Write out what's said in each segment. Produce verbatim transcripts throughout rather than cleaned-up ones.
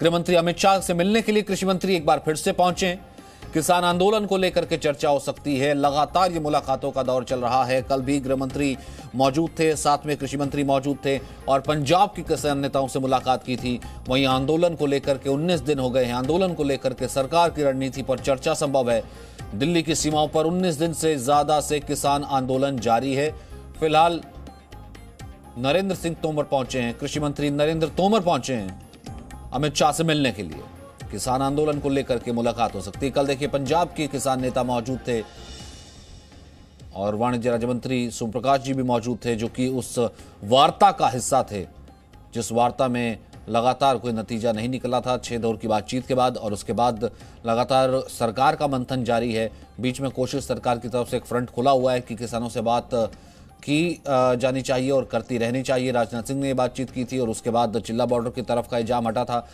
गृह मंत्री अमित शाह से मिलने के लिए कृषि मंत्री एक बार फिर से पहुंचे। किसान आंदोलन को लेकर के चर्चा हो सकती है। लगातार ये मुलाकातों का दौर चल रहा है। कल भी गृह मंत्री मौजूद थे, साथ में कृषि मंत्री मौजूद थे और पंजाब के किसान नेताओं से मुलाकात की थी। वहीं आंदोलन को लेकर के उन्नीस दिन हो गए हैं। आंदोलन को लेकर के सरकार की रणनीति पर चर्चा संभव है। दिल्ली की सीमाओं पर उन्नीस दिन से ज्यादा से किसान आंदोलन जारी है। फिलहाल नरेंद्र सिंह तोमर पहुंचे हैं, कृषि मंत्री नरेंद्र तोमर पहुंचे हैं अमित शाह से मिलने के लिए। किसान आंदोलन को लेकर के मुलाकात हो सकती है। कल देखिए पंजाब के किसान नेता मौजूद थे और वाणिज्य राज्य मंत्री सोम प्रकाश जी भी मौजूद थे, जो कि उस वार्ता का हिस्सा थे जिस वार्ता में लगातार कोई नतीजा नहीं निकला था। छह दौर की बातचीत के बाद और उसके बाद लगातार सरकार का मंथन जारी है। बीच में कोशिश सरकार की तरफ से एक फ्रंट खुला हुआ है कि किसानों से बात की जानी चाहिए और करती रहनी चाहिए। राजनाथ सिंह ने ये बातचीत की थी और उसके बाद जिला बॉर्डर की तरफ का जाम हटा था।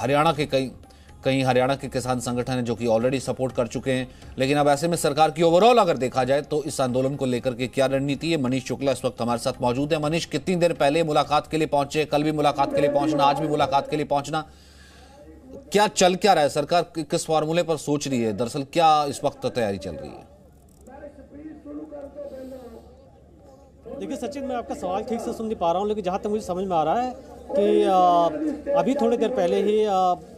हरियाणा के कई कई हरियाणा के किसान संगठन हैं जो कि ऑलरेडी सपोर्ट कर चुके हैं। लेकिन अब ऐसे में सरकार की ओवरऑल अगर देखा जाए तो इस आंदोलन को लेकर के क्या रणनीति है। मनीष शुक्ला इस वक्त हमारे साथ मौजूद है। मनीष, कितनी देर पहले मुलाकात के लिए पहुंचे? कल भी मुलाकात के लिए पहुंचना, आज भी मुलाकात के लिए पहुंचना, क्या चल क्या रहा है? सरकार किस फॉर्मूले पर सोच रही है? दरअसल क्या इस वक्त तैयारी चल रही है? देखिए सचिन, मैं आपका सवाल ठीक से सुन नहीं पा रहा हूँ, लेकिन जहाँ तक मुझे समझ में आ रहा है कि आ, अभी थोड़ी देर पहले ही आ,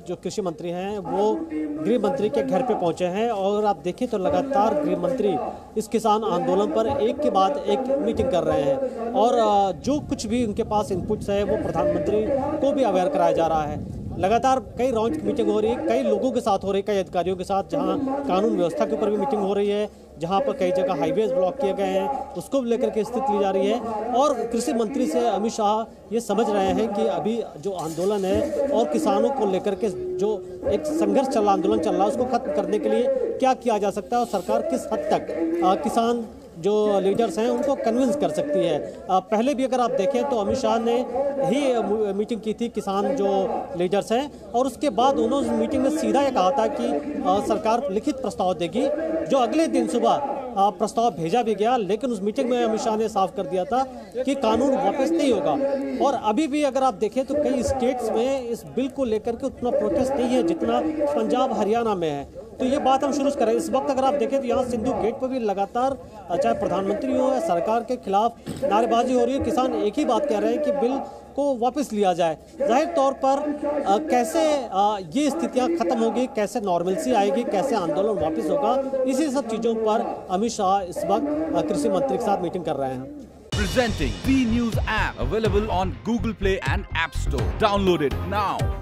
जो कृषि मंत्री हैं वो गृह मंत्री के घर पे पहुँचे हैं। और आप देखें तो लगातार गृह मंत्री इस किसान आंदोलन पर एक के बाद एक मीटिंग कर रहे हैं और आ, जो कुछ भी उनके पास इनपुट्स है वो प्रधानमंत्री को भी अवेयर कराया जा रहा है। लगातार कई राउंड की मीटिंग हो रही है, कई लोगों के साथ हो रही है, कई अधिकारियों के साथ, जहाँ कानून व्यवस्था के ऊपर भी मीटिंग हो रही है, जहाँ पर कई जगह हाईवेज ब्लॉक किए गए हैं, उसको भी लेकर के स्थिति ली जा रही है। और कृषि मंत्री से अमित शाह ये समझ रहे हैं कि अभी जो आंदोलन है और किसानों को लेकर के जो एक संघर्ष चल रहा, आंदोलन चल रहा है, उसको खत्म करने के लिए क्या किया जा सकता है और सरकार किस हद तक आ, किसान जो लीडर्स हैं उनको कन्विंस कर सकती है। आ, पहले भी अगर आप देखें तो अमित शाह ने ही मीटिंग की थी किसान जो लीडर्स हैं और उसके बाद उन्होंने उस मीटिंग में सीधा ये कहा था कि आ, सरकार लिखित प्रस्ताव देगी, जो अगले दिन सुबह प्रस्ताव भेजा भी गया। लेकिन उस मीटिंग में अमित शाह ने साफ कर दिया था कि कानून वापस नहीं होगा। और अभी भी अगर आप देखें तो कई स्टेट्स में इस बिल को लेकर के उतना प्रोटेस्ट नहीं है जितना पंजाब हरियाणा में है। तो ये बात हम शुरू करें। इस वक्त अगर आप देखें तो यहाँ सिंधु गेट पर भी लगातार चाहे प्रधानमंत्री हो या सरकार के खिलाफ नारेबाजी हो रही है। किसान एक ही बात कह रहे हैं कि बिल को वापस लिया जाए। जाहिर तौर पर आ, कैसे आ, ये स्थितियां खत्म होगी, कैसे नॉर्मलसी आएगी, कैसे आंदोलन वापस होगा, इसी सब चीज़ों पर अमित शाह इस वक्त कृषि मंत्री के साथ मीटिंग कर रहे हैं। Presenting B News app available on Google Play and App Store. Download it now.